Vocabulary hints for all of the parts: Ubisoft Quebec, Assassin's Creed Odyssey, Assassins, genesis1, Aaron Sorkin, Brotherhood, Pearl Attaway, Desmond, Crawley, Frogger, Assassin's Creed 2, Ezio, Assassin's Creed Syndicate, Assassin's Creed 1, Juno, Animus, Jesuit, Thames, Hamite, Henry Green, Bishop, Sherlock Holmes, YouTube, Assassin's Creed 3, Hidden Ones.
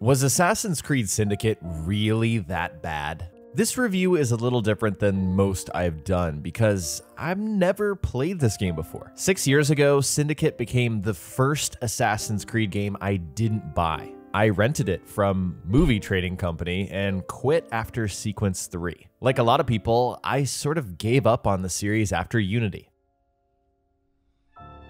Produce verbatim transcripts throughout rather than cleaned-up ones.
Was Assassin's Creed Syndicate really that bad? This review is a little different than most I've done because I've never played this game before. Six years ago, Syndicate became the first Assassin's Creed game I didn't buy. I rented it from Movie Trading Company and quit after Sequence three. Like a lot of people, I sort of gave up on the series after Unity.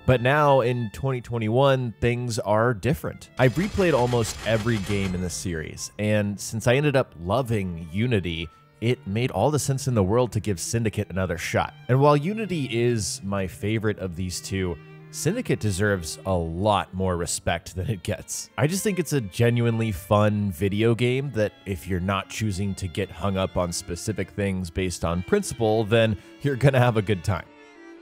But now, in twenty twenty-one, things are different. I've replayed almost every game in the series, and since I ended up loving Unity, it made all the sense in the world to give Syndicate another shot. And while Unity is my favorite of these two, Syndicate deserves a lot more respect than it gets. I just think it's a genuinely fun video game that if you're not choosing to get hung up on specific things based on principle, then you're gonna have a good time.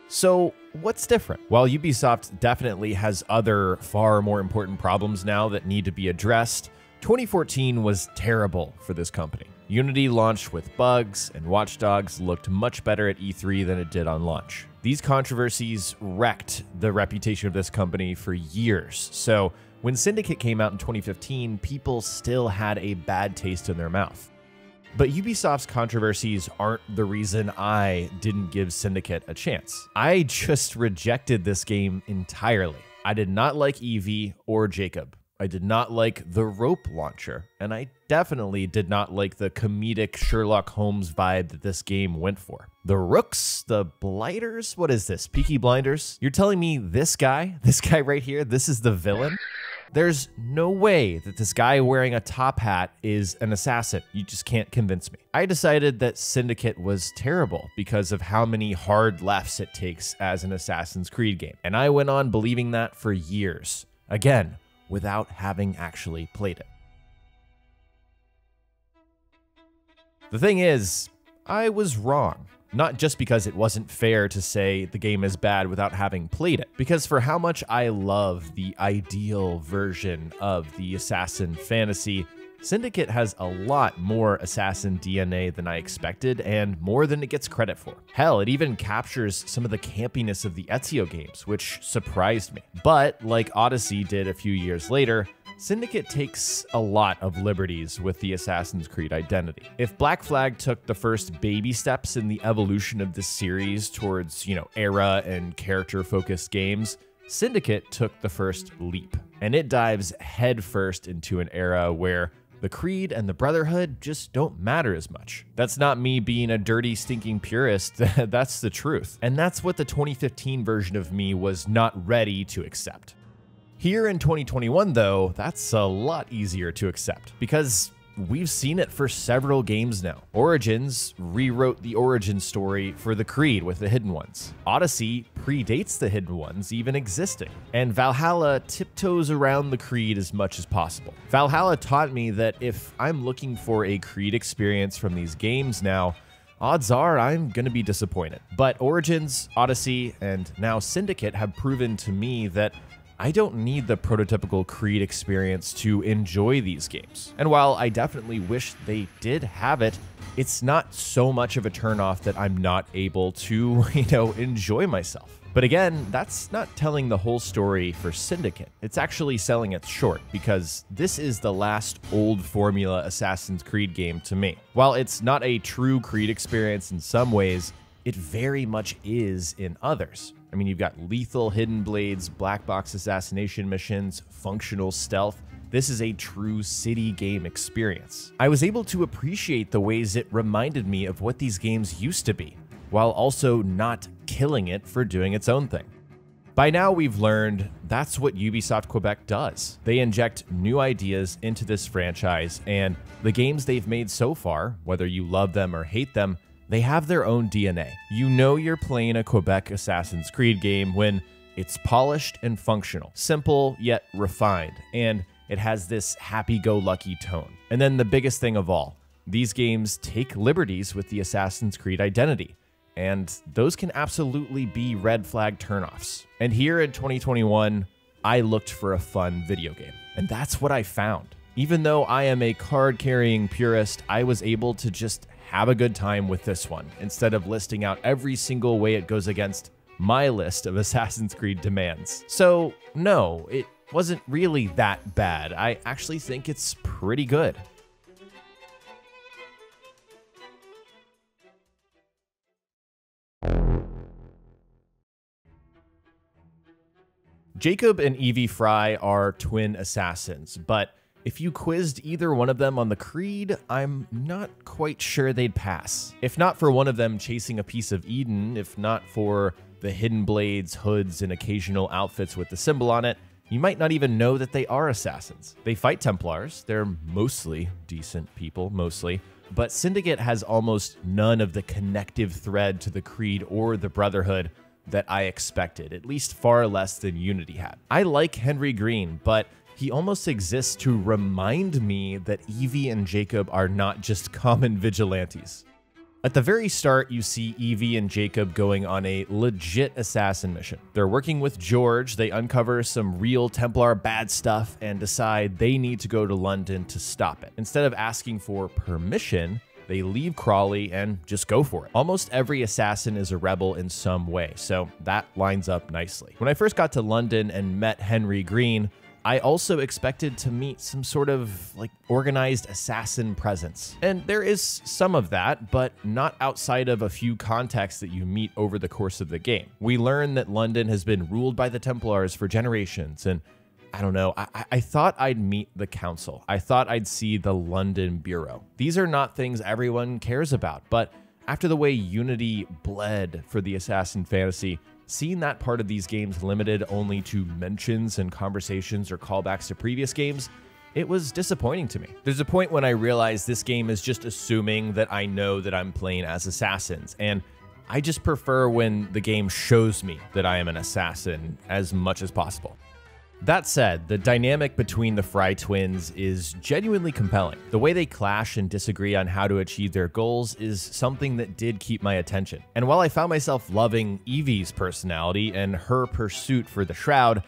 So what's different? While Ubisoft definitely has other far more important problems now that need to be addressed, twenty fourteen was terrible for this company. Unity launched with bugs, and Watch Dogs looked much better at E three than it did on launch. These controversies wrecked the reputation of this company for years, so when Syndicate came out in twenty fifteen, people still had a bad taste in their mouth. But Ubisoft's controversies aren't the reason I didn't give Syndicate a chance. I just rejected this game entirely. I did not like Evie or Jacob. I did not like the rope launcher. And I definitely did not like the comedic Sherlock Holmes vibe that this game went for. The Rooks? The Blighters? What is this? Peaky Blinders? You're telling me this guy? This guy right here? This is the villain? There's no way that this guy wearing a top hat is an assassin. You just can't convince me. I decided that Syndicate was terrible because of how many hard lefts it takes as an Assassin's Creed game. And I went on believing that for years, again, without having actually played it. The thing is, I was wrong. Not just because it wasn't fair to say the game is bad without having played it, because for how much I love the ideal version of the assassin fantasy, Syndicate has a lot more assassin D N A than I expected and more than it gets credit for. Hell, it even captures some of the campiness of the Ezio games, which surprised me. But like Odyssey did a few years later, Syndicate takes a lot of liberties with the Assassin's Creed identity. If Black Flag took the first baby steps in the evolution of this series towards, you know, era and character-focused games, Syndicate took the first leap. And it dives headfirst into an era where the Creed and the Brotherhood just don't matter as much. That's not me being a dirty, stinking purist. That's the truth. And that's what the twenty fifteen version of me was not ready to accept. Here in twenty twenty-one, though, that's a lot easier to accept because we've seen it for several games now. Origins rewrote the origin story for the Creed with the Hidden Ones. Odyssey predates the Hidden Ones even existing. And Valhalla tiptoes around the Creed as much as possible. Valhalla taught me that if I'm looking for a Creed experience from these games now, odds are I'm going to be disappointed. But Origins, Odyssey, and now Syndicate have proven to me that I don't need the prototypical Creed experience to enjoy these games. And while I definitely wish they did have it, it's not so much of a turnoff that I'm not able to, you know, enjoy myself. But again, that's not telling the whole story for Syndicate. It's actually selling it short because this is the last old formula Assassin's Creed game to me. While it's not a true Creed experience in some ways, it very much is in others. I mean, you've got lethal Hidden Blades, black box assassination missions, functional stealth. This is a true city game experience. I was able to appreciate the ways it reminded me of what these games used to be, while also not killing it for doing its own thing. By now, we've learned that's what Ubisoft Quebec does. They inject new ideas into this franchise, and the games they've made so far, whether you love them or hate them, they have their own D N A. You know you're playing a Quebec Assassin's Creed game when it's polished and functional, simple yet refined, and it has this happy-go-lucky tone. And then the biggest thing of all, these games take liberties with the Assassin's Creed identity, and those can absolutely be red flag turnoffs. And here in twenty twenty-one, I looked for a fun video game, and that's what I found. Even though I am a card-carrying purist, I was able to just have a good time with this one, instead of listing out every single way it goes against my list of Assassin's Creed demands. So no, it wasn't really that bad. I actually think it's pretty good. Jacob and Evie Frye are twin assassins, but if you quizzed either one of them on the Creed, I'm not quite sure they'd pass. If not for one of them chasing a piece of Eden, if not for the Hidden Blades, hoods, and occasional outfits with the symbol on it, you might not even know that they are assassins. They fight Templars. They're mostly decent people, mostly. But Syndicate has almost none of the connective thread to the Creed or the Brotherhood that I expected, at least far less than Unity had. I like Henry Green, but he almost exists to remind me that Evie and Jacob are not just common vigilantes. At the very start, you see Evie and Jacob going on a legit assassin mission. They're working with George, they uncover some real Templar bad stuff and decide they need to go to London to stop it. Instead of asking for permission, they leave Crawley and just go for it. Almost every assassin is a rebel in some way, so that lines up nicely. When I first got to London and met Henry Green, I also expected to meet some sort of like organized assassin presence. And there is some of that, but not outside of a few contexts that you meet over the course of the game. We learn that London has been ruled by the Templars for generations, and I don't know, I, I thought I'd meet the council. I thought I'd see the London Bureau. These are not things everyone cares about, but after the way Unity bled for the assassin fantasy, seeing that part of these games limited only to mentions and conversations or callbacks to previous games, it was disappointing to me. There's a point when I realized this game is just assuming that I know that I'm playing as assassins, and I just prefer when the game shows me that I am an assassin as much as possible. That said, the dynamic between the Frye twins is genuinely compelling. The way they clash and disagree on how to achieve their goals is something that did keep my attention. And while I found myself loving Evie's personality and her pursuit for the Shroud,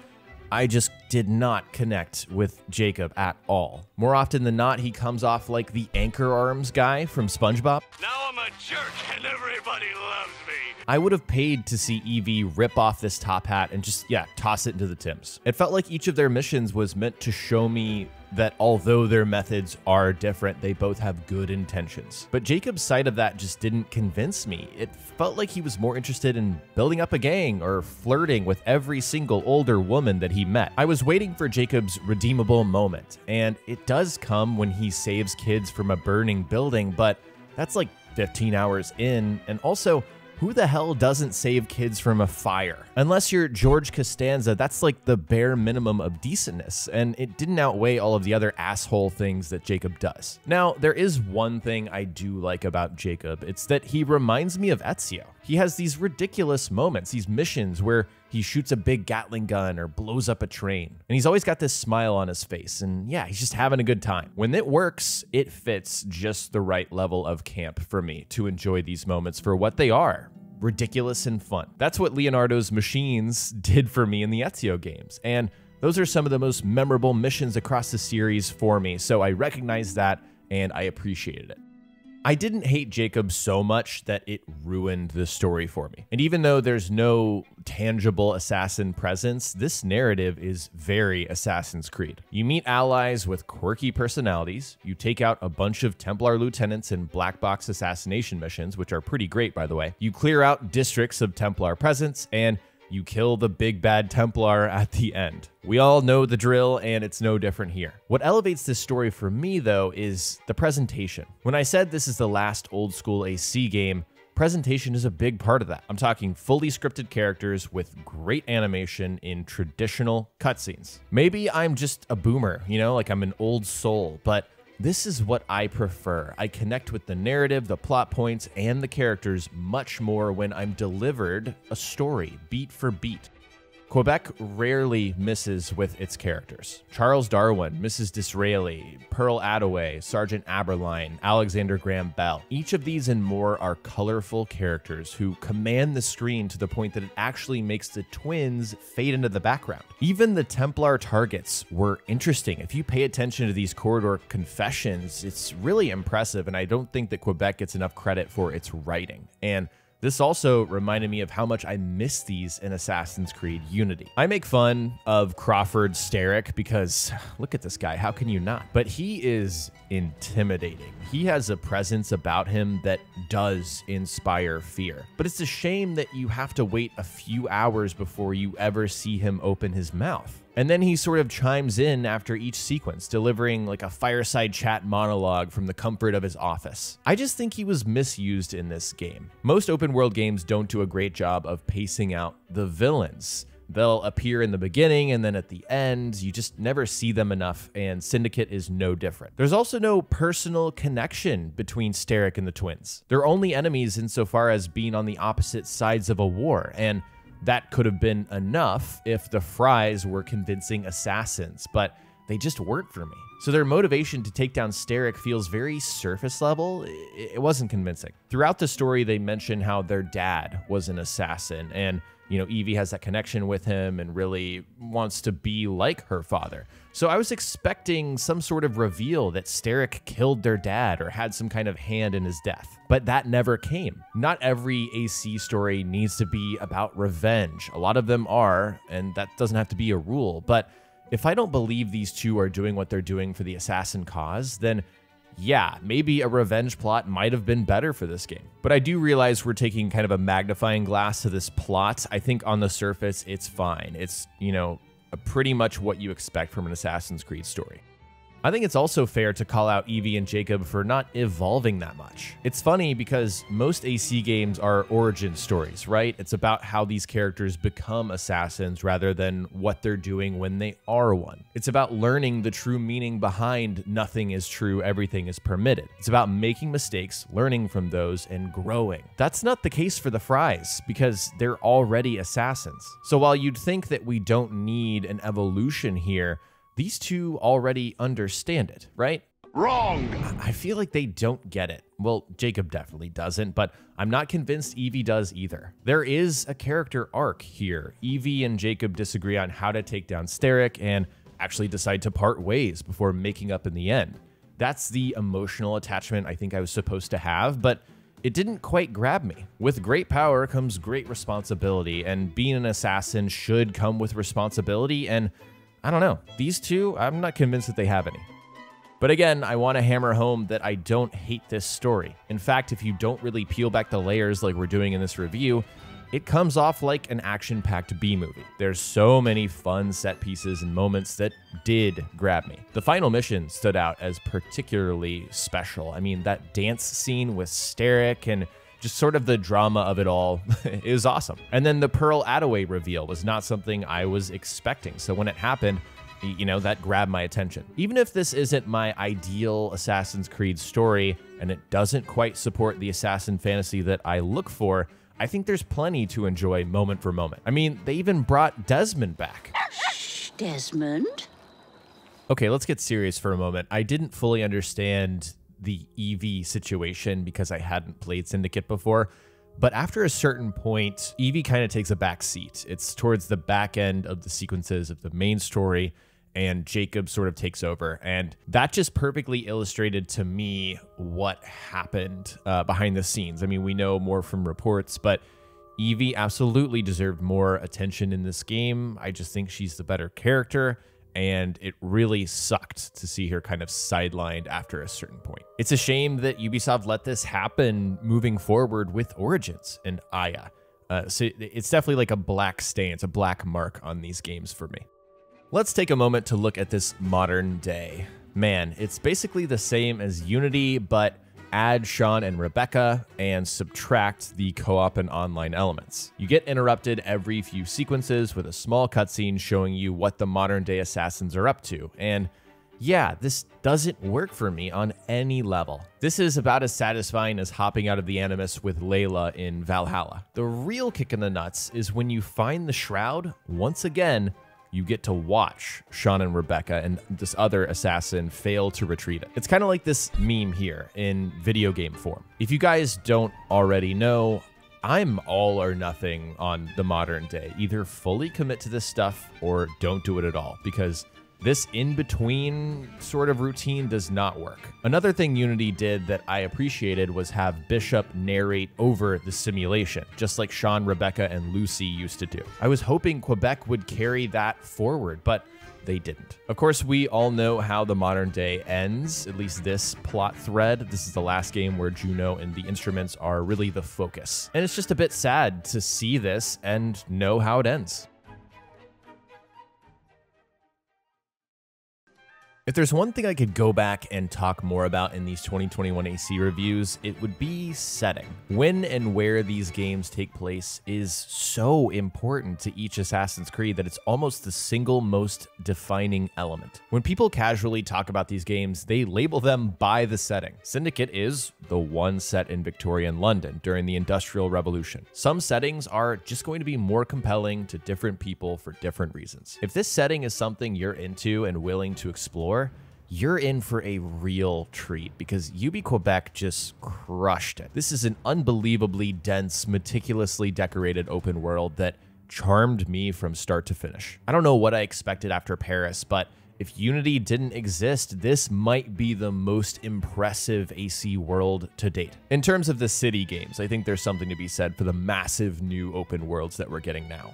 I just did not connect with Jacob at all. More often than not, he comes off like the anchor arms guy from SpongeBob. Now I'm a jerk and everybody loves me. I would have paid to see Evie rip off this top hat and just, yeah, toss it into the Thames. It felt like each of their missions was meant to show me that although their methods are different, they both have good intentions. But Jacob's side of that just didn't convince me. It felt like he was more interested in building up a gang or flirting with every single older woman that he met. I was waiting for Jacob's redeemable moment, and it does come when he saves kids from a burning building, but that's like fifteen hours in, and also, who the hell doesn't save kids from a fire? Unless you're George Costanza, that's like the bare minimum of decentness, and it didn't outweigh all of the other asshole things that Jacob does. Now, there is one thing I do like about Jacob. It's that he reminds me of Ezio. He has these ridiculous moments, these missions where he shoots a big Gatling gun or blows up a train. And he's always got this smile on his face, and yeah, he's just having a good time. When it works, it fits just the right level of camp for me to enjoy these moments for what they are, ridiculous and fun. That's what Leonardo's machines did for me in the Ezio games, and those are some of the most memorable missions across the series for me, so I recognize that and I appreciated it. I didn't hate Jacob so much that it ruined the story for me. And even though there's no tangible assassin presence, this narrative is very Assassin's Creed. You meet allies with quirky personalities, you take out a bunch of Templar lieutenants in black box assassination missions, which are pretty great, by the way. You clear out districts of Templar presence, and you kill the big bad Templar at the end. We all know the drill, and it's no different here. What elevates this story for me, though, is the presentation. When I said this is the last old school A C game, presentation is a big part of that. I'm talking fully scripted characters with great animation in traditional cutscenes. Maybe I'm just a boomer, you know, like I'm an old soul, but this is what I prefer. I connect with the narrative, the plot points, and the characters much more when I'm delivered a story, beat for beat. Quebec rarely misses with its characters. Charles Darwin, Missus Disraeli, Pearl Attaway, Sergeant Aberline, Alexander Graham Bell. Each of these and more are colorful characters who command the screen to the point that it actually makes the twins fade into the background. Even the Templar targets were interesting. If you pay attention to these corridor confessions, it's really impressive, and I don't think that Quebec gets enough credit for its writing. And This also reminded me of how much I miss these in Assassin's Creed Unity. I make fun of Crawford Starek because look at this guy, how can you not? But he is intimidating. He has a presence about him that does inspire fear. But it's a shame that you have to wait a few hours before you ever see him open his mouth. And then he sort of chimes in after each sequence, delivering like a fireside chat monologue from the comfort of his office. I just think he was misused in this game. Most open world games don't do a great job of pacing out the villains. They'll appear in the beginning and then at the end. You just never see them enough, and Syndicate is no different. There's also no personal connection between Starek and the twins. They're only enemies insofar as being on the opposite sides of a war, and that could have been enough if the Fryes were convincing assassins, but they just weren't for me. So their motivation to take down Starek feels very surface level. It wasn't convincing. Throughout the story, they mention how their dad was an assassin, and you know, Evie has that connection with him and really wants to be like her father. So I was expecting some sort of reveal that Starek killed their dad or had some kind of hand in his death, but that never came. Not every A C story needs to be about revenge. A lot of them are, and that doesn't have to be a rule. But if I don't believe these two are doing what they're doing for the assassin cause, then yeah, maybe a revenge plot might have been better for this game. But I do realize we're taking kind of a magnifying glass to this plot. I think on the surface, it's fine. It's, you know, pretty much what you expect from an Assassin's Creed story. I think it's also fair to call out Evie and Jacob for not evolving that much. It's funny because most A C games are origin stories, right? It's about how these characters become assassins rather than what they're doing when they are one. It's about learning the true meaning behind nothing is true, everything is permitted. It's about making mistakes, learning from those, and growing. That's not the case for the Fryes because they're already assassins. So while you'd think that we don't need an evolution here, these two already understand it, right? Wrong! I feel like they don't get it. Well, Jacob definitely doesn't, but I'm not convinced Evie does either. There is a character arc here. Evie and Jacob disagree on how to take down Starek and actually decide to part ways before making up in the end. That's the emotional attachment I think I was supposed to have, but it didn't quite grab me. With great power comes great responsibility, and being an assassin should come with responsibility, and I don't know. These two, I'm not convinced that they have any. But again, I want to hammer home that I don't hate this story. In fact, if you don't really peel back the layers like we're doing in this review, it comes off like an action-packed B-movie. There's so many fun set pieces and moments that did grab me. The final mission stood out as particularly special. I mean, that dance scene with Starek and just sort of the drama of it all is awesome. And then the Pearl Attaway reveal was not something I was expecting. So when it happened, you know, that grabbed my attention. Even if this isn't my ideal Assassin's Creed story, and it doesn't quite support the assassin fantasy that I look for, I think there's plenty to enjoy moment for moment. I mean, they even brought Desmond back. Shh, Desmond. Okay, let's get serious for a moment. I didn't fully understand the Evie situation because I hadn't played Syndicate before. But after a certain point, Evie kind of takes a back seat. It's towards the back end of the sequences of the main story, and Jacob sort of takes over. And that just perfectly illustrated to me what happened uh, behind the scenes. I mean, we know more from reports, but Evie absolutely deserved more attention in this game. I just think she's the better character, and it really sucked to see her kind of sidelined after a certain point. It's a shame that Ubisoft let this happen moving forward with Origins and Aya. Uh, so it's definitely like a black stain, it's a black mark on these games for me. Let's take a moment to look at this modern day. Man, it's basically the same as Unity, but add Sean and Rebecca and subtract the co-op and online elements. You get interrupted every few sequences with a small cutscene showing you what the modern day assassins are up to. And yeah, this doesn't work for me on any level. This is about as satisfying as hopping out of the Animus with Layla in Valhalla. The real kick in the nuts is when you find the Shroud. Once again, you get to watch Sean and Rebecca and this other assassin fail to retrieve it. It's kind of like this meme here in video game form. If you guys don't already know, I'm all or nothing on the modern day. Either fully commit to this stuff or don't do it at all, because This in-between sort of routine does not work. Another thing Unity did that I appreciated was have Bishop narrate over the simulation, just like Sean, Rebecca, and Lucy used to do. I was hoping Quebec would carry that forward, but they didn't. Of course, we all know how the modern day ends, at least this plot thread. This is the last game where Juno and the instruments are really the focus. And it's just a bit sad to see this and know how it ends. If there's one thing I could go back and talk more about in these twenty twenty-one A C reviews, it would be setting. When and where these games take place is so important to each Assassin's Creed that it's almost the single most defining element. When people casually talk about these games, they label them by the setting. Syndicate is the one set in Victorian London during the Industrial Revolution. Some settings are just going to be more compelling to different people for different reasons. If this setting is something you're into and willing to explore, you're in for a real treat because Ubi Quebec just crushed it. This is an unbelievably dense, meticulously decorated open world that charmed me from start to finish. I don't know what I expected after Paris, but if Unity didn't exist, this might be the most impressive A C world to date. In terms of the city games, I think there's something to be said for the massive new open worlds that we're getting now.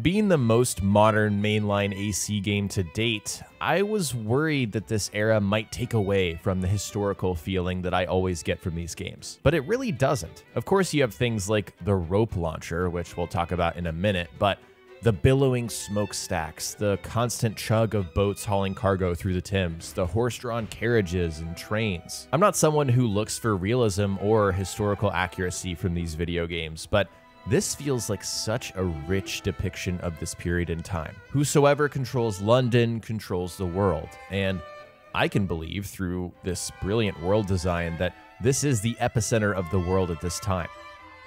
Being the most modern mainline A C game to date, I was worried that this era might take away from the historical feeling that I always get from these games, but it really doesn't. Of course, you have things like the rope launcher, which we'll talk about in a minute, but the billowing smokestacks, the constant chug of boats hauling cargo through the Thames, the horse-drawn carriages and trains. I'm not someone who looks for realism or historical accuracy from these video games, but this feels like such a rich depiction of this period in time. Whosoever controls London controls the world, and I can believe through this brilliant world design that this is the epicenter of the world at this time.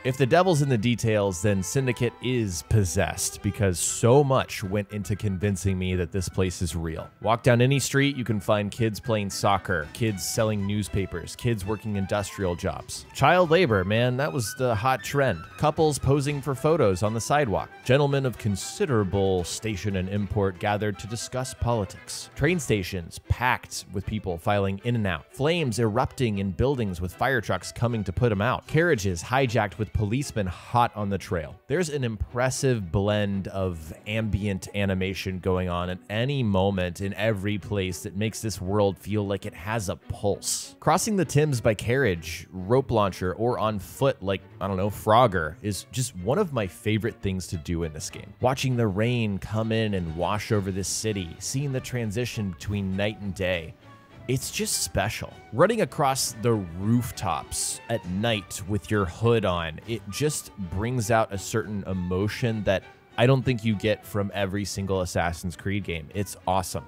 If the devil's in the details, then Syndicate is possessed because so much went into convincing me that this place is real. Walk down any street, you can find kids playing soccer, kids selling newspapers, kids working industrial jobs. Child labor, man, that was the hot trend. Couples posing for photos on the sidewalk. Gentlemen of considerable station and import gathered to discuss politics. Train stations packed with people filing in and out. Flames erupting in buildings with fire trucks coming to put them out. Carriages hijacked with policemen hot on the trail. There's an impressive blend of ambient animation going on at any moment in every place that makes this world feel like it has a pulse. Crossing the Thames by carriage, rope launcher, or on foot like, I don't know, Frogger is just one of my favorite things to do in this game. Watching the rain come in and wash over this city, seeing the transition between night and day, it's just special. Running across the rooftops at night with your hood on, it just brings out a certain emotion that I don't think you get from every single Assassin's Creed game. It's awesome.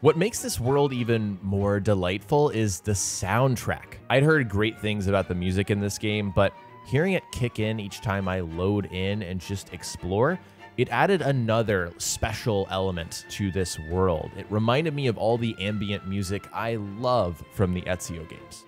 What makes this world even more delightful is the soundtrack. I'd heard great things about the music in this game, but hearing it kick in each time I load in and just explore, it added another special element to this world. It reminded me of all the ambient music I love from the Ezio games.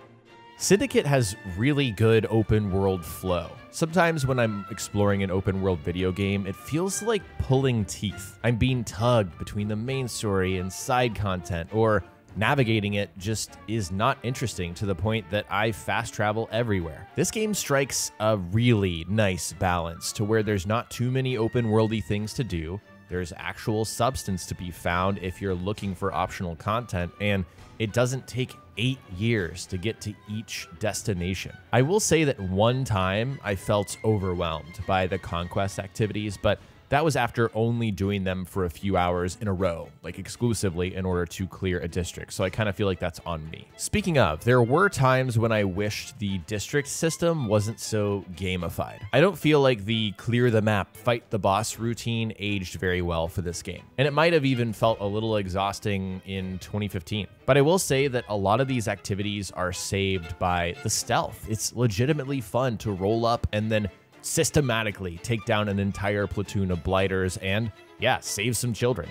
Syndicate has really good open world flow. Sometimes when I'm exploring an open world video game, it feels like pulling teeth. I'm being tugged between the main story and side content, or navigating it just is not interesting to the point that I fast travel everywhere. This game strikes a really nice balance to where there's not too many open-worldy things to do, there's actual substance to be found if you're looking for optional content, and it doesn't take eight years to get to each destination. I will say that one time I felt overwhelmed by the conquest activities, but that was after only doing them for a few hours in a row, like exclusively in order to clear a district. So I kind of feel like that's on me. Speaking of, there were times when I wished the district system wasn't so gamified. I don't feel like the clear the map, fight the boss routine aged very well for this game. And it might have even felt a little exhausting in twenty fifteen. But I will say that a lot of these activities are saved by the stealth. It's legitimately fun to roll up and then systematically take down an entire platoon of blighters and, yeah, save some children.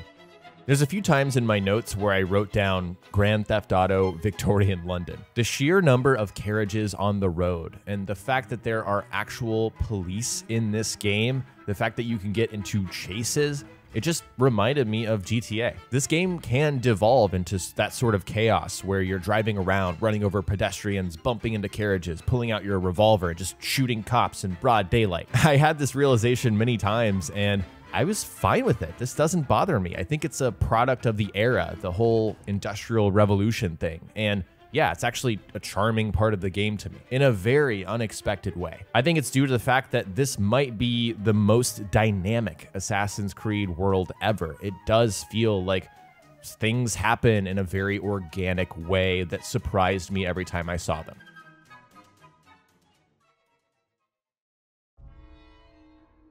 There's a few times in my notes where I wrote down Grand Theft Auto Victorian London. The sheer number of carriages on the road and the fact that there are actual police in this game, the fact that you can get into chases, it just reminded me of G T A. This game can devolve into that sort of chaos where you're driving around, running over pedestrians, bumping into carriages, pulling out your revolver, just shooting cops in broad daylight. I had this realization many times and I was fine with it. This doesn't bother me. I think it's a product of the era, the whole industrial revolution thing. And yeah, it's actually a charming part of the game to me in a very unexpected way. I think it's due to the fact that this might be the most dynamic Assassin's Creed world ever. It does feel like things happen in a very organic way that surprised me every time I saw them.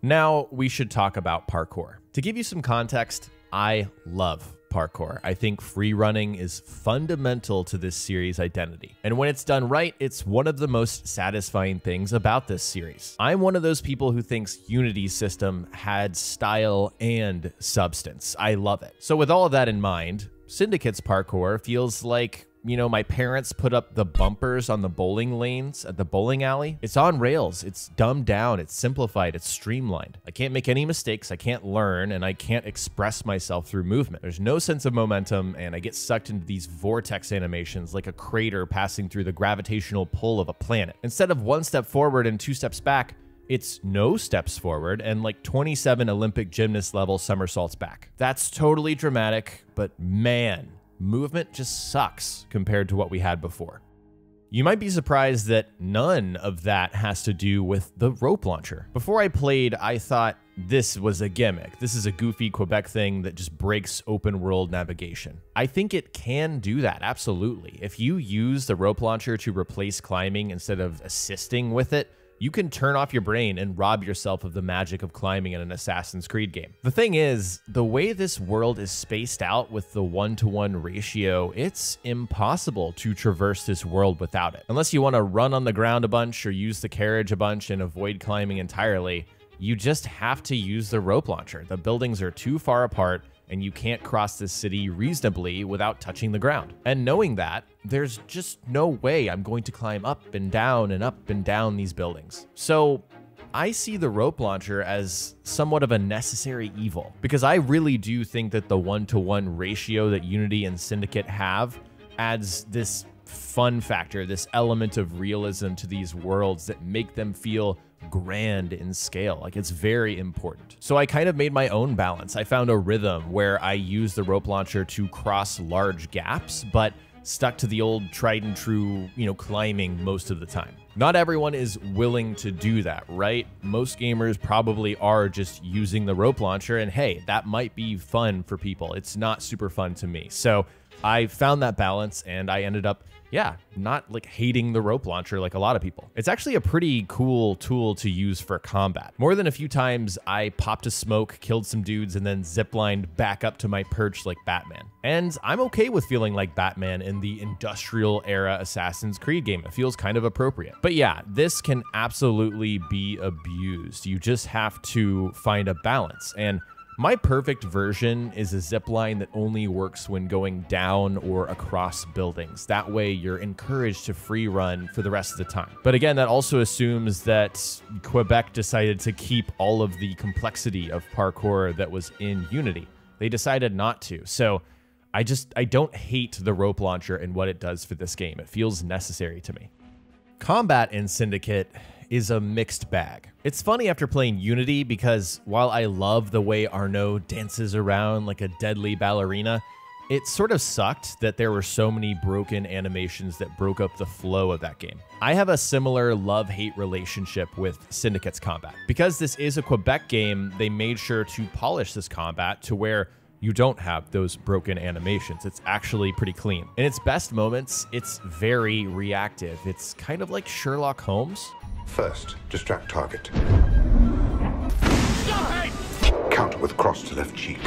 Now we should talk about parkour. To give you some context, I love parkour. I think free running is fundamental to this series' identity. And when it's done right, it's one of the most satisfying things about this series. I'm one of those people who thinks Unity's system had style and substance. I love it. So with all of that in mind, Syndicate's parkour feels like, you know, my parents put up the bumpers on the bowling lanes at the bowling alley. It's on rails, it's dumbed down, it's simplified, it's streamlined. I can't make any mistakes, I can't learn, and I can't express myself through movement. There's no sense of momentum, and I get sucked into these vortex animations like a crater passing through the gravitational pull of a planet. Instead of one step forward and two steps back, it's no steps forward and like twenty-seven Olympic gymnast level somersaults back. That's totally dramatic, but man, movement just sucks compared to what we had before. You might be surprised that none of that has to do with the rope launcher. Before I played, I thought this was a gimmick. This is a goofy Quebec thing that just breaks open world navigation. I think it can do that, absolutely. If you use the rope launcher to replace climbing instead of assisting with it, you can turn off your brain and rob yourself of the magic of climbing in an Assassin's Creed game. The thing is, the way this world is spaced out with the one-to-one ratio, it's impossible to traverse this world without it. Unless you want to run on the ground a bunch or use the carriage a bunch and avoid climbing entirely, you just have to use the rope launcher. The buildings are too far apart, and you can't cross this city reasonably without touching the ground. And knowing that, there's just no way I'm going to climb up and down and up and down these buildings. So I see the rope launcher as somewhat of a necessary evil, because I really do think that the one-to-one ratio that Unity and Syndicate have adds this fun factor, this element of realism to these worlds that make them feel grand in scale. Like, it's very important. So I kind of made my own balance. I found a rhythm where I used the rope launcher to cross large gaps, but stuck to the old tried and true, you know, climbing most of the time. Not everyone is willing to do that, right? Most gamers probably are just using the rope launcher, and hey, that might be fun for people. It's not super fun to me. So I found that balance, and I ended up, yeah, not like hating the rope launcher like a lot of people. It's actually a pretty cool tool to use for combat. More than a few times, I popped a smoke, killed some dudes, and then ziplined back up to my perch like Batman. And I'm okay with feeling like Batman in the industrial era Assassin's Creed game. It feels kind of appropriate. But yeah, this can absolutely be abused. You just have to find a balance. And my perfect version is a zipline that only works when going down or across buildings. That way you're encouraged to free run for the rest of the time. But again, that also assumes that Quebec decided to keep all of the complexity of parkour that was in Unity. They decided not to. So I just, I don't hate the rope launcher and what it does for this game. It feels necessary to me. Combat in Syndicate is a mixed bag. It's funny after playing Unity because while I love the way Arnaud dances around like a deadly ballerina, it sort of sucked that there were so many broken animations that broke up the flow of that game. I have a similar love-hate relationship with Syndicate's combat. Because this is a Quebec game, they made sure to polish this combat to where you don't have those broken animations. It's actually pretty clean. In its best moments, it's very reactive. It's kind of like Sherlock Holmes. First, distract target. Die! Counter with cross to left cheek.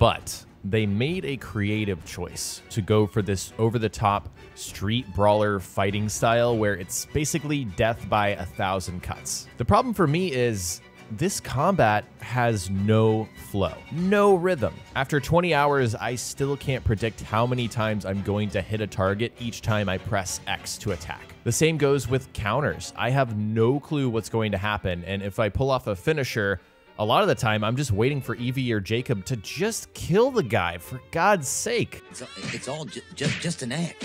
But they made a creative choice to go for this over-the-top street brawler fighting style where it's basically death by a thousand cuts. The problem for me is This combat has no flow, no rhythm. After twenty hours, I still can't predict how many times I'm going to hit a target each time I press X to attack. The same goes with counters. I have no clue what's going to happen, and if I pull off a finisher, a lot of the time I'm just waiting for Evie or Jacob to just kill the guy, for God's sake. It's all, it's all ju ju just an act.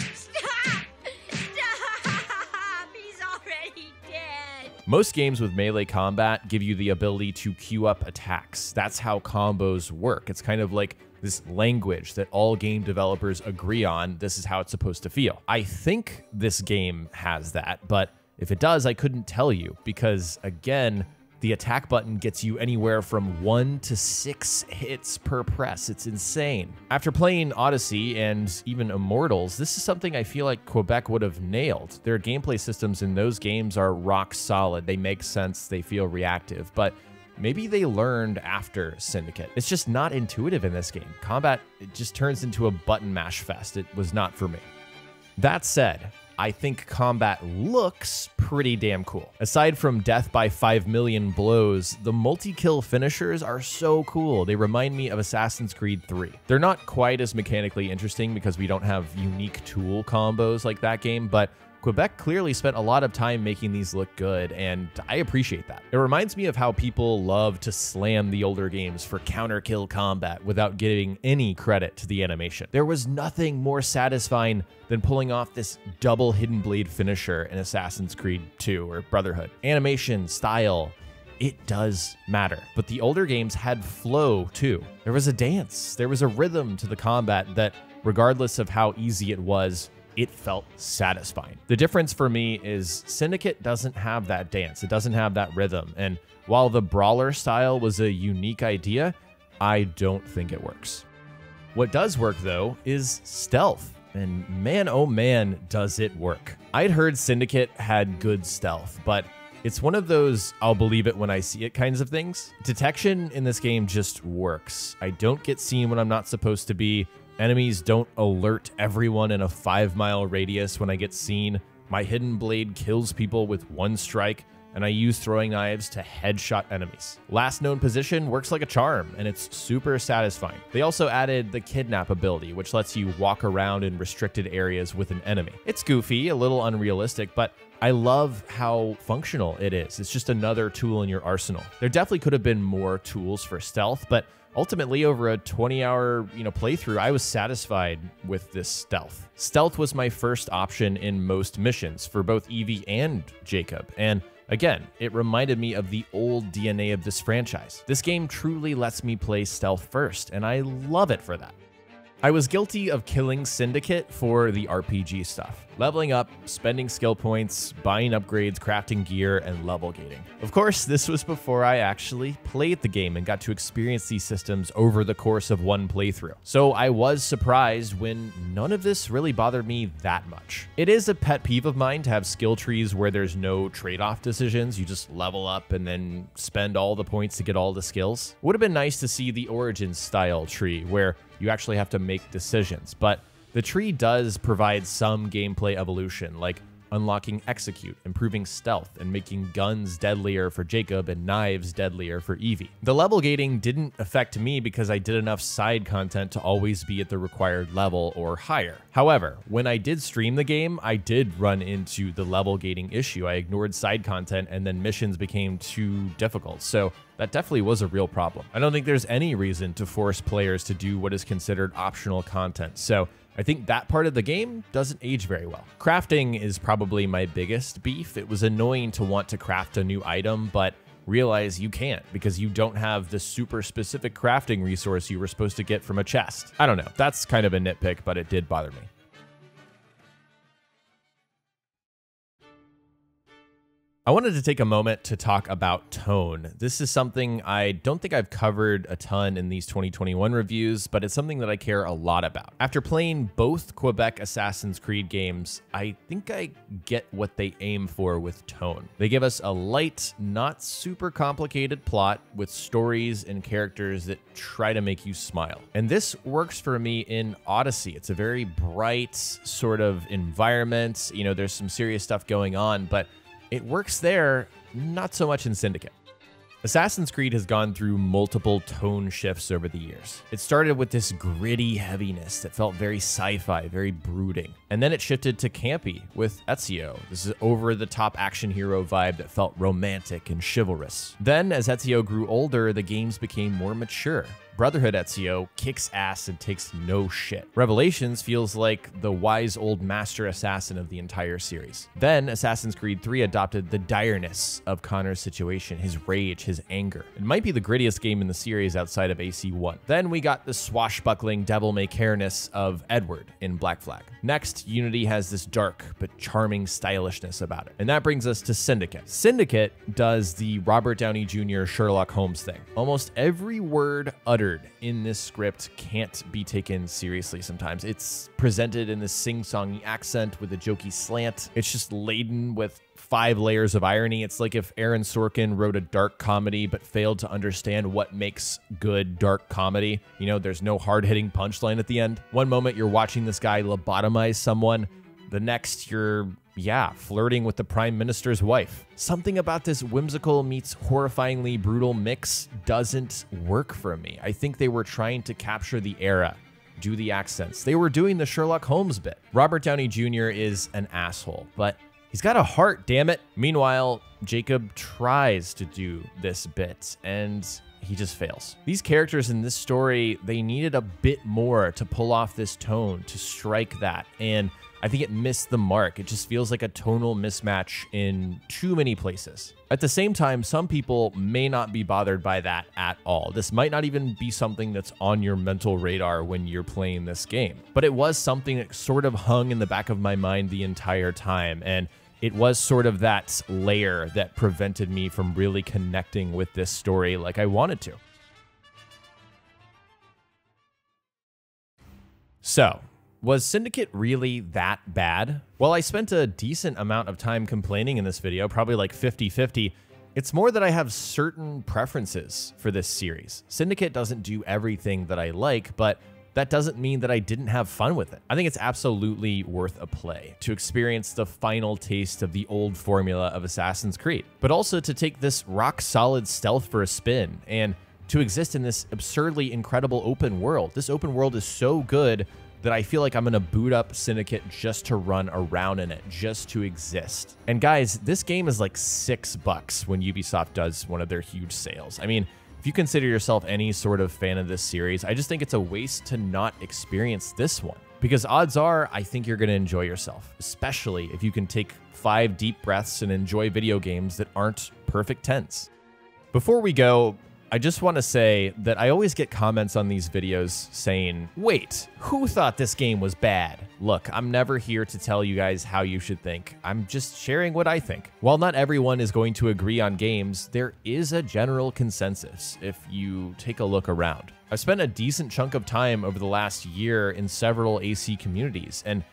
Most games with melee combat give you the ability to queue up attacks. That's how combos work. It's kind of like this language that all game developers agree on. This is how it's supposed to feel. I think this game has that, but if it does, I couldn't tell you because, again, the attack button gets you anywhere from one to six hits per press. It's insane. After playing Odyssey and even Immortals, this is something I feel like Quebec would have nailed. Their gameplay systems in those games are rock solid. They make sense. They feel reactive, but maybe they learned after Syndicate. It's just not intuitive in this game. Combat, it just turns into a button mash fest. It was not for me. That said, I think combat looks pretty damn cool. Aside from death by five million blows, the multi-kill finishers are so cool. They remind me of Assassin's Creed three. They're not quite as mechanically interesting because we don't have unique tool combos like that game, but Quebec clearly spent a lot of time making these look good, and I appreciate that. It reminds me of how people love to slam the older games for counter-kill combat without giving any credit to the animation. There was nothing more satisfying than pulling off this double Hidden Blade finisher in Assassin's Creed two or Brotherhood. Animation, style, it does matter. But the older games had flow too. There was a dance, there was a rhythm to the combat that, regardless of how easy it was, it felt satisfying. The difference for me is Syndicate doesn't have that dance. It doesn't have that rhythm. And while the brawler style was a unique idea, I don't think it works. What does work though is stealth. And man, oh man, does it work. I'd heard Syndicate had good stealth, but it's one of those I'll believe it when I see it kinds of things. Detection in this game just works. I don't get seen when I'm not supposed to be. Enemies don't alert everyone in a five-mile radius when I get seen. My Hidden Blade kills people with one strike, and I use throwing knives to headshot enemies. Last known position works like a charm, and it's super satisfying. They also added the kidnap ability, which lets you walk around in restricted areas with an enemy. It's goofy, a little unrealistic, but I love how functional it is. It's just another tool in your arsenal. There definitely could have been more tools for stealth, but ultimately, over a twenty-hour, you know, playthrough, I was satisfied with this stealth. Stealth was my first option in most missions for both Evie and Jacob, and again, it reminded me of the old D N A of this franchise. This game truly lets me play stealth first, and I love it for that. I was guilty of killing Syndicate for the R P G stuff. Leveling up, spending skill points, buying upgrades, crafting gear, and level gating. Of course, this was before I actually played the game and got to experience these systems over the course of one playthrough. So I was surprised when none of this really bothered me that much. It is a pet peeve of mine to have skill trees where there's no trade-off decisions. You just level up and then spend all the points to get all the skills. Would have been nice to see the Origins style tree where you actually have to make decisions, but the tree does provide some gameplay evolution, like unlocking Execute, improving stealth, and making guns deadlier for Jacob and knives deadlier for Evie. The level gating didn't affect me because I did enough side content to always be at the required level or higher. However, when I did stream the game, I did run into the level gating issue. I ignored side content and then missions became too difficult, so that definitely was a real problem. I don't think there's any reason to force players to do what is considered optional content, so I think that part of the game doesn't age very well. Crafting is probably my biggest beef. It was annoying to want to craft a new item, but realize you can't because you don't have the super specific crafting resource you were supposed to get from a chest. I don't know, that's kind of a nitpick, but it did bother me. I wanted to take a moment to talk about tone. This is something I don't think I've covered a ton in these twenty twenty-one reviews, but it's something that I care a lot about. After playing both Quebec Assassin's Creed games, I think I get what they aim for with tone. They give us a light, not super complicated plot with stories and characters that try to make you smile. And this works for me in Odyssey. It's a very bright sort of environment. You know, there's some serious stuff going on, but it works there, not so much in Syndicate. Assassin's Creed has gone through multiple tone shifts over the years. It started with this gritty heaviness that felt very sci-fi, very brooding. And then it shifted to campy with Ezio. This is over-the-top action hero vibe that felt romantic and chivalrous. Then, as Ezio grew older, the games became more mature. Brotherhood Ezio kicks ass and takes no shit. Revelations feels like the wise old master assassin of the entire series. Then Assassin's Creed three adopted the direness of Connor's situation, his rage, his anger. It might be the grittiest game in the series outside of A C one. Then we got the swashbuckling devil-may-care-ness of Edward in Black Flag. Next, Unity has this dark but charming stylishness about it. And that brings us to Syndicate. Syndicate does the Robert Downey Junior Sherlock Holmes thing. Almost every word uttered in this script can't be taken seriously sometimes. It's presented in this sing-songy accent with a jokey slant. It's just laden with five layers of irony. It's like if Aaron Sorkin wrote a dark comedy but failed to understand what makes good dark comedy. You know, there's no hard-hitting punchline at the end. One moment you're watching this guy lobotomize someone. The next you're, yeah, flirting with the prime minister's wife. Something about this whimsical meets horrifyingly brutal mix doesn't work for me. I think they were trying to capture the era, do the accents. They were doing the Sherlock Holmes bit. Robert Downey Junior is an asshole, but he's got a heart, damn it. Meanwhile, Jacob tries to do this bit and he just fails. These characters in this story, they needed a bit more to pull off this tone, to strike that, and I think it missed the mark. It just feels like a tonal mismatch in too many places. At the same time, some people may not be bothered by that at all. This might not even be something that's on your mental radar when you're playing this game, but it was something that sort of hung in the back of my mind the entire time, and it was sort of that layer that prevented me from really connecting with this story like I wanted to. So, was Syndicate really that bad? Well, I spent a decent amount of time complaining in this video, probably like fifty fifty. It's more that I have certain preferences for this series. Syndicate doesn't do everything that I like, but that doesn't mean that I didn't have fun with it. I think it's absolutely worth a play to experience the final taste of the old formula of Assassin's Creed, but also to take this rock-solid stealth for a spin and to exist in this absurdly incredible open world. This open world is so good that I feel like I'm gonna boot up Syndicate just to run around in it, just to exist. And guys, this game is like six bucks when Ubisoft does one of their huge sales. I mean, if you consider yourself any sort of fan of this series, I just think it's a waste to not experience this one. Because odds are, I think you're gonna enjoy yourself, especially if you can take five deep breaths and enjoy video games that aren't perfect tens. Before we go, I just want to say that I always get comments on these videos saying, wait, who thought this game was bad? Look, I'm never here to tell you guys how you should think. I'm just sharing what I think. While not everyone is going to agree on games, there is a general consensus if you take a look around. I've spent a decent chunk of time over the last year in several A C communities, and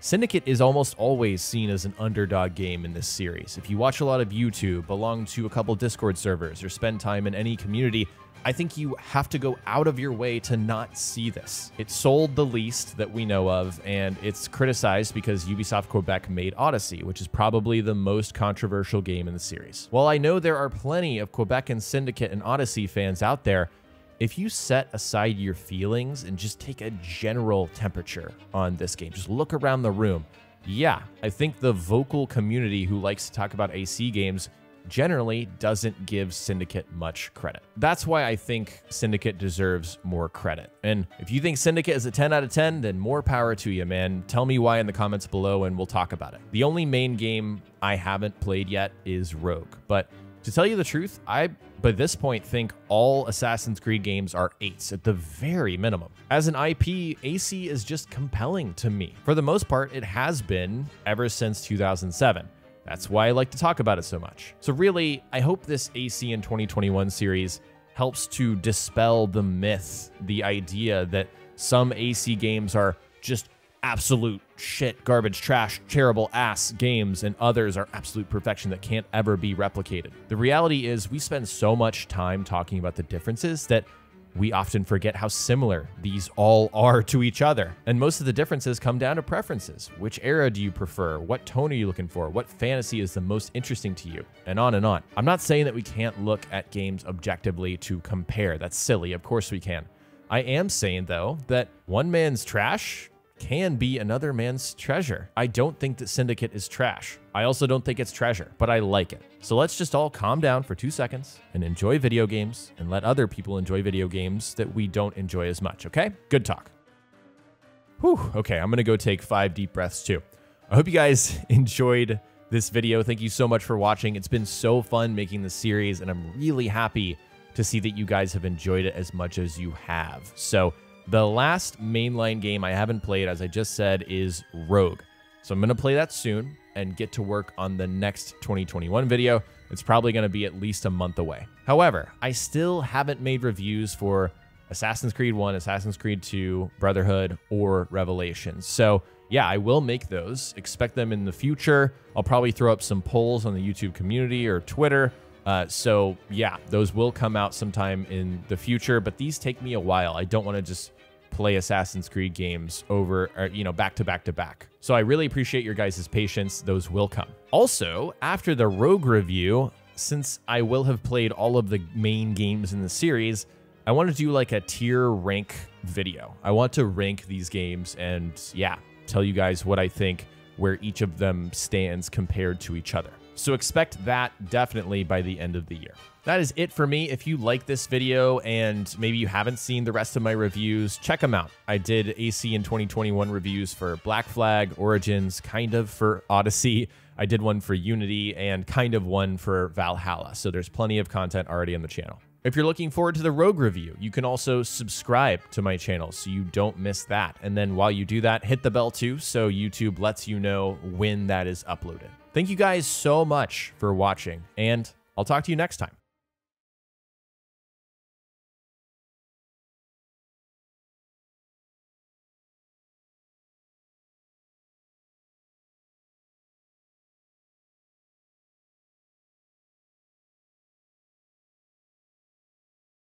Syndicate is almost always seen as an underdog game in this series. If you watch a lot of YouTube, belong to a couple Discord servers, or spend time in any community, I think you have to go out of your way to not see this. It sold the least that we know of, and it's criticized because Ubisoft Quebec made Odyssey, which is probably the most controversial game in the series. While I know there are plenty of Quebec and Syndicate and Odyssey fans out there, if you set aside your feelings and just take a general temperature on this game, just look around the room. Yeah, I think the vocal community who likes to talk about A C games generally doesn't give Syndicate much credit. That's why I think Syndicate deserves more credit. And if you think Syndicate is a ten out of ten, then more power to you, man. Tell me why in the comments below and we'll talk about it. The only main game I haven't played yet is Rogue, but to tell you the truth, I, by this point, think all Assassin's Creed games are eights at the very minimum. As an I P, A C is just compelling to me. For the most part, it has been ever since two thousand seven. That's why I like to talk about it so much. So really, I hope this A C in twenty twenty-one series helps to dispel the myth, the idea that some A C games are just absolute shit, garbage, trash, terrible ass games, and others are absolute perfection that can't ever be replicated. The reality is we spend so much time talking about the differences that We often forget how similar these all are to each other. And most of the differences come down to preferences. Which era do you prefer? What tone are you looking for? What fantasy is the most interesting to you? And on and on. I'm not saying that we can't look at games objectively to compare. That's silly. Of course we can. I am saying, though, that one man's trash can be another man's treasure. I don't think that Syndicate is trash. I also don't think it's treasure, but I like it. So let's just all calm down for two seconds and enjoy video games and let other people enjoy video games that we don't enjoy as much, okay? Good talk. Whew, okay, I'm gonna go take five deep breaths too. I hope you guys enjoyed this video. Thank you so much for watching. It's been so fun making this series, and I'm really happy to see that you guys have enjoyed it as much as you have. So the last mainline game I haven't played, as I just said, is Rogue. So I'm going to play that soon and get to work on the next twenty twenty-one video. It's probably going to be at least a month away. However, I still haven't made reviews for Assassin's Creed one, Assassin's Creed two, Brotherhood, or Revelations. So yeah, I will make those. Expect them in the future. I'll probably throw up some polls on the YouTube community or Twitter. Uh, so yeah, those will come out sometime in the future, but these take me a while. I don't want to just play Assassin's Creed games over, or, you know, back to back to back. So I really appreciate your guys' patience. Those will come. Also, after the Rogue review, since I will have played all of the main games in the series, I want to do like a tier rank video. I want to rank these games and yeah, tell you guys what I think, where each of them stands compared to each other. So expect that definitely by the end of the year. That is it for me. If you like this video and maybe you haven't seen the rest of my reviews, check them out. I did A C in twenty twenty-one reviews for Black Flag, Origins, kind of for Odyssey. I did one for Unity and kind of one for Valhalla. So there's plenty of content already on the channel. If you're looking forward to the Rogue review, you can also subscribe to my channel so you don't miss that. And then while you do that, hit the bell too so YouTube lets you know when that is uploaded. Thank you guys so much for watching, and I'll talk to you next time.